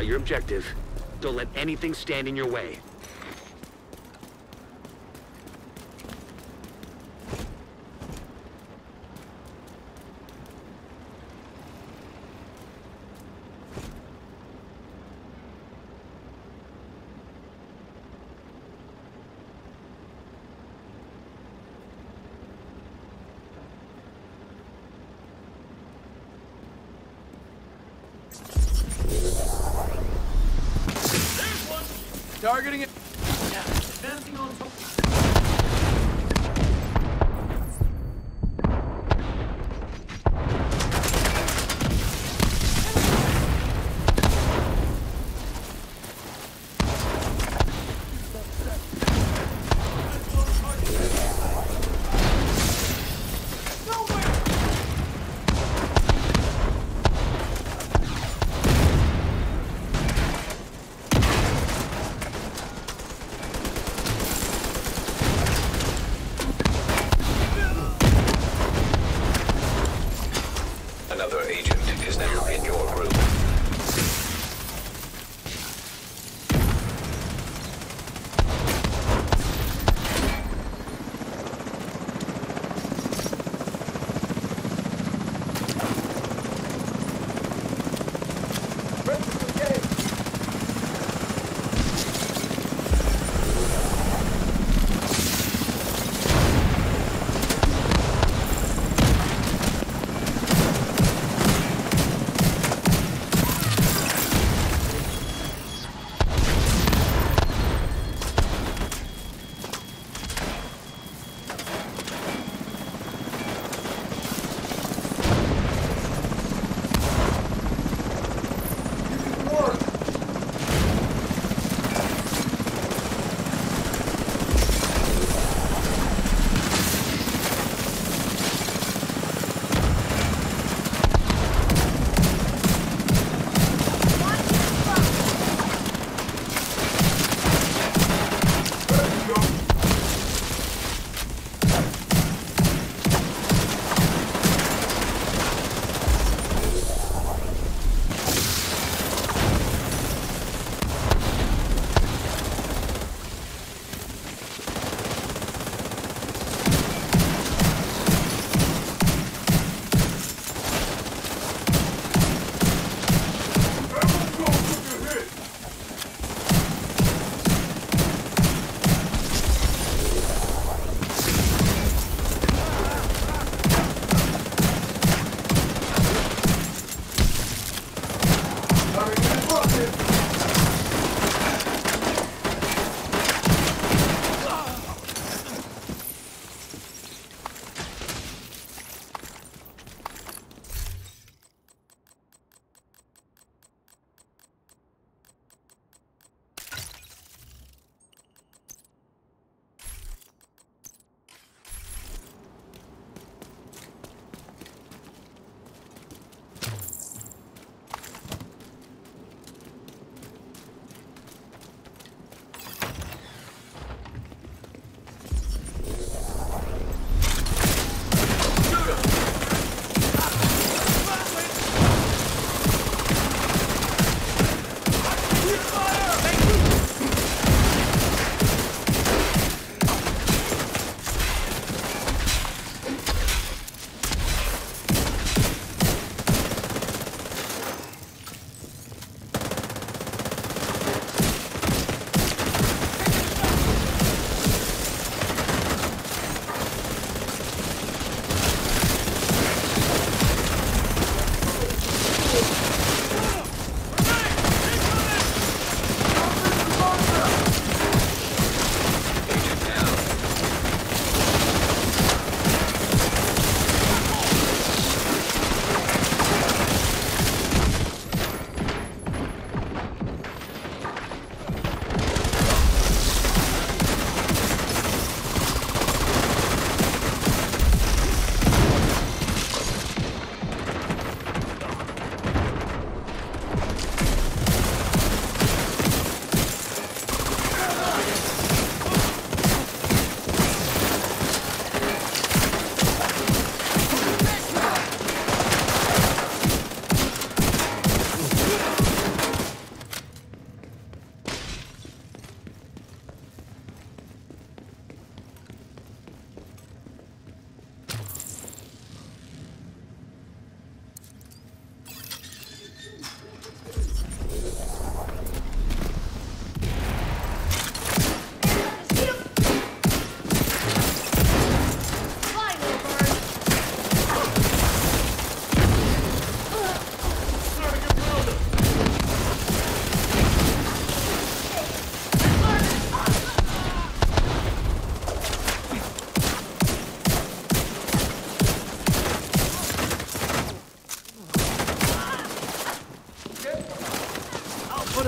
about your objective. Don't let anything stand in your way. Targeting it. Yeah, advancing on top.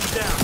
them down.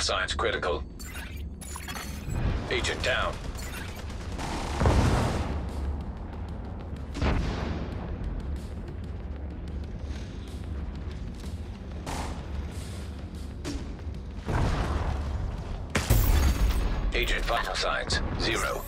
vital signs critical. Agent down. Agent vital signs 0.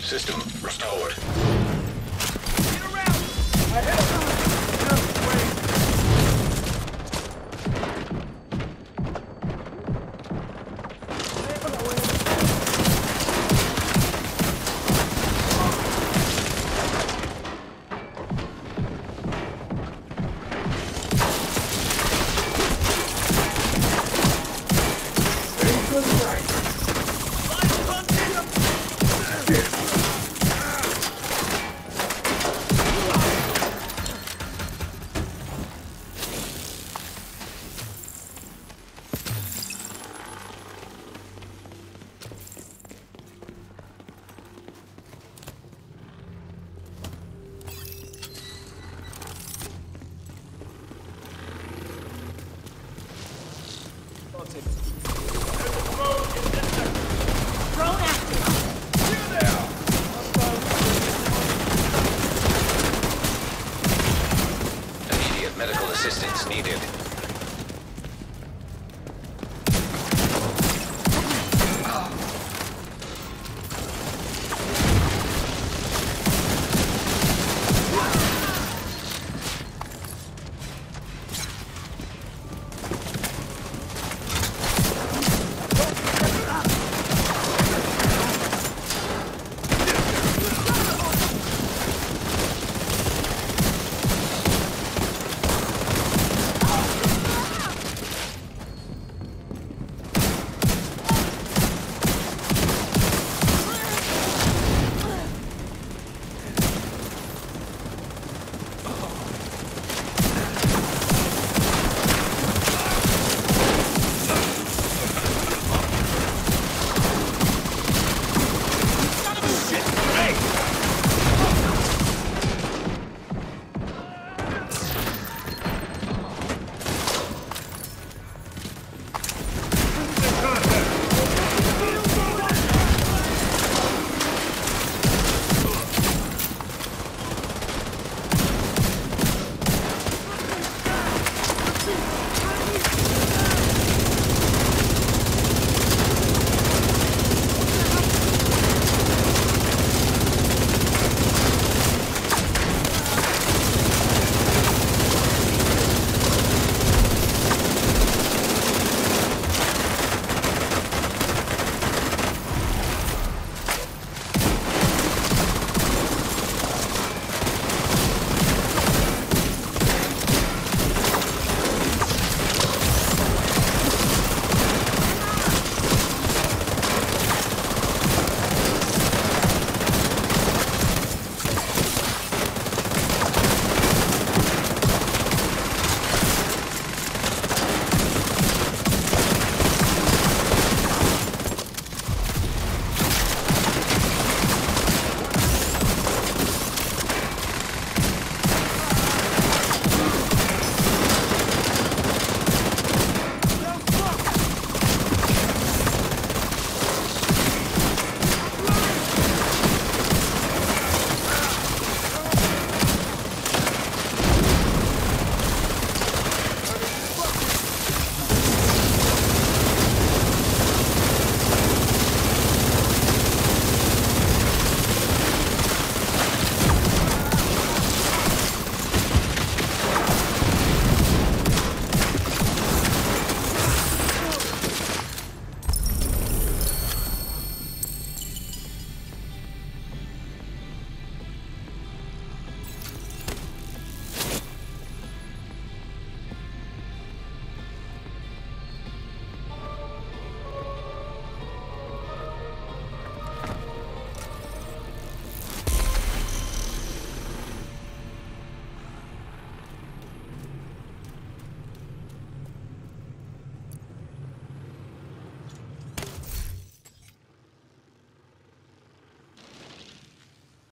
System restored. Get around!